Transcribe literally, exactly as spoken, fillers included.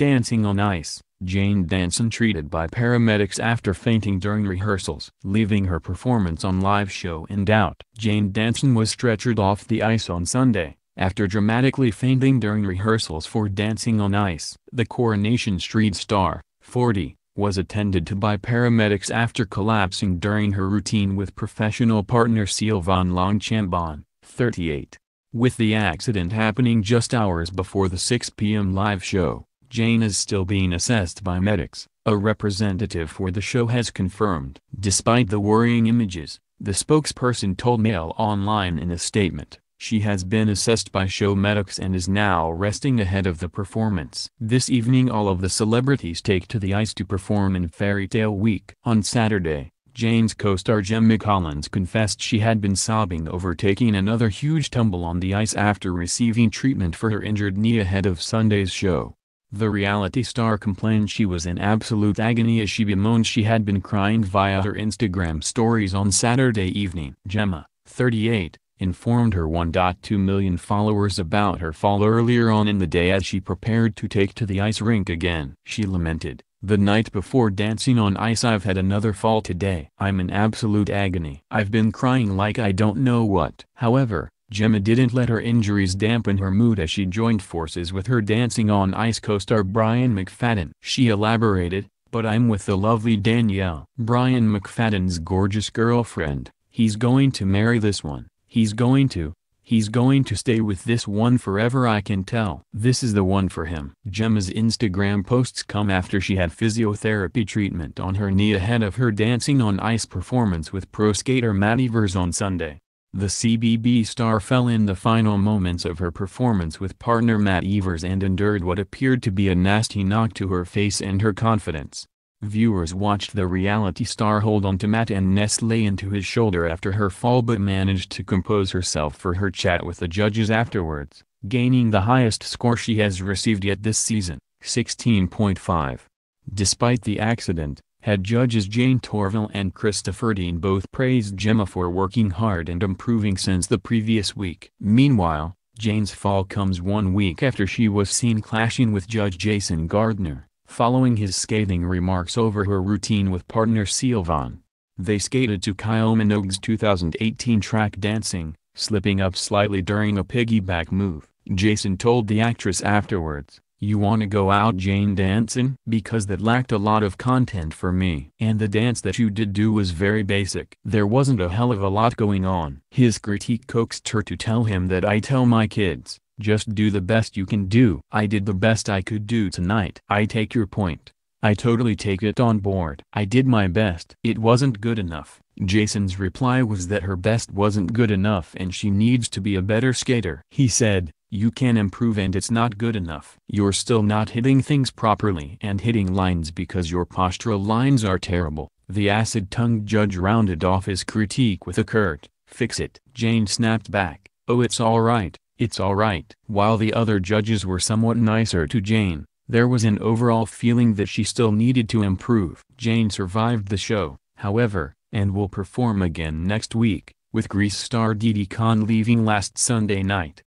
Dancing on Ice, Jane Danson treated by paramedics after fainting during rehearsals, leaving her performance on live show in doubt. Jane Danson was stretchered off the ice on Sunday, after dramatically fainting during rehearsals for Dancing on Ice. The Coronation Street star, forty, was attended to by paramedics after collapsing during her routine with professional partner Sylvain Longchambon, thirty-eight. With the accident happening just hours before the six p m live show, Jane is still being assessed by medics, a representative for the show has confirmed. Despite the worrying images, the spokesperson told Mail Online in a statement, she has been assessed by show medics and is now resting ahead of the performance. This evening all of the celebrities take to the ice to perform in Fairy Tale Week. On Saturday, Jane's co-star Gemma Collins confessed she had been sobbing over taking another huge tumble on the ice after receiving treatment for her injured knee ahead of Sunday's show. The reality star complained she was in absolute agony as she bemoaned she had been crying via her Instagram stories on Saturday evening. Gemma, thirty-eight, informed her one point two million followers about her fall earlier on in the day as she prepared to take to the ice rink again. She lamented, "The night before Dancing on Ice I've had another fall today. I'm in absolute agony. I've been crying like I don't know what." However, Gemma didn't let her injuries dampen her mood as she joined forces with her Dancing on Ice co-star Brian McFadden. She elaborated, "But I'm with the lovely Danielle. Brian McFadden's gorgeous girlfriend. He's going to marry this one. He's going to, he's going to stay with this one forever, I can tell. This is the one for him." Gemma's Instagram posts come after she had physiotherapy treatment on her knee ahead of her Dancing on Ice performance with pro skater Matt Evers on Sunday. The C B B star fell in the final moments of her performance with partner Matt Evers and endured what appeared to be a nasty knock to her face and her confidence. Viewers watched the reality star hold on to Matt and nestle into his shoulder after her fall but managed to compose herself for her chat with the judges afterwards, gaining the highest score she has received yet this season, sixteen point five. Despite the accident, head judges Jane Torvill and Christopher Dean both praised Gemma for working hard and improving since the previous week. Meanwhile, Jane's fall comes one week after she was seen clashing with Judge Jason Gardner, following his scathing remarks over her routine with partner Sylvain. They skated to Kylie Minogue's two thousand eighteen track Dancing, slipping up slightly during a piggyback move. Jason told the actress afterwards, "You wanna go out Jane Danson? Because that lacked a lot of content for me. And the dance that you did do was very basic. There wasn't a hell of a lot going on." His critique coaxed her to tell him that "I tell my kids, just do the best you can do. I did the best I could do tonight." "I take your point. I totally take it on board. I did my best. It wasn't good enough." Jason's reply was that her best wasn't good enough and she needs to be a better skater. He said, "You can improve and it's not good enough. You're still not hitting things properly and hitting lines because your postural lines are terrible." The acid-tongued judge rounded off his critique with a curt, "Fix it." Jane snapped back, "Oh, it's all right. It's all right." While the other judges were somewhat nicer to Jane, there was an overall feeling that she still needed to improve. Jane survived the show, however, and will perform again next week, with Greece star Didi Khan leaving last Sunday night.